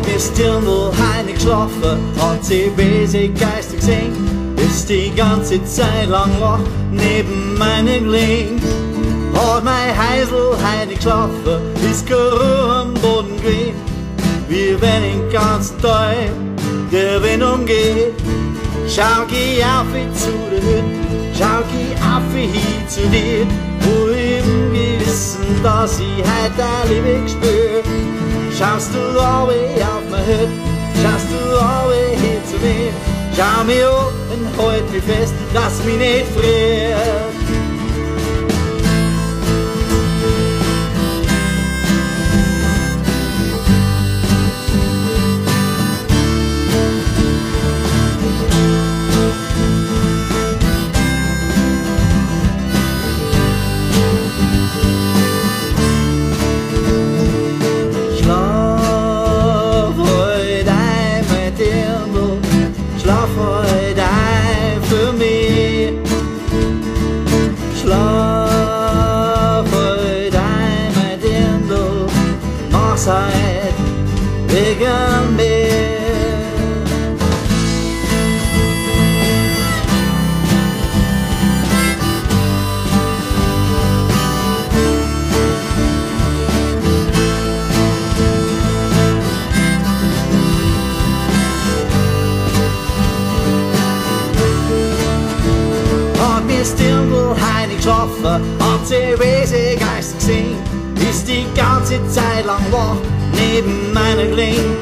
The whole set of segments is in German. Ob es Dirndl, Heilig schlafen, ACB, sie geistig sing, ist die ganze Zeit lang wach neben meinem Link. Hat mein Heisel, Heilig schlafen, ist Geruch am Boden geweh, wie wenn den ganzen Tag der Wind umgeht. Schau, geh auf wie zu der Hütte, schau, geh auf wie hier zu dir, wo im Gewissen, dass ich heut deine Liebe gespür. Schaust du allweg auf mein Hütte, schaust du allweg hier zu mir, schau mich an und halt mich fest, dass mich nicht friert. Zeit wegen mir. Ob mir's Dirndl heilig schlafen, ob sie riesig geistig sing, ist die ganze Zeit lang wach neben meinem Kling.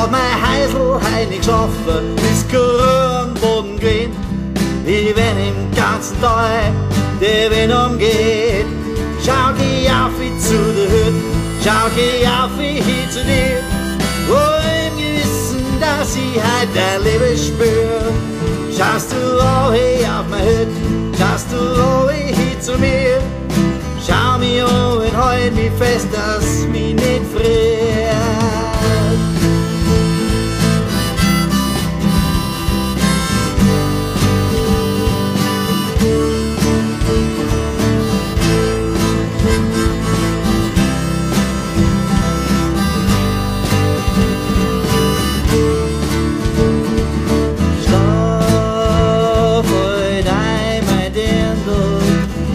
Hat mein Heisel heilig geschlafen, ist Geruch am Boden geweh, wie wenn im ganzen Tag der Wind umgeht. Schau, geh auf wie zu der Hütte, schau, geh auf wie hier zu dir, wo im Gewissen, dass ich heut deine Liebe spür. Schaust du auch hier auf meine Hütte, schaust du auch hier zu mir, schau mich an und halt mich fest, dass mich nicht friert.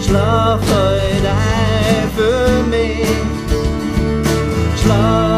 Schlaf heute ein für mich. Schlaf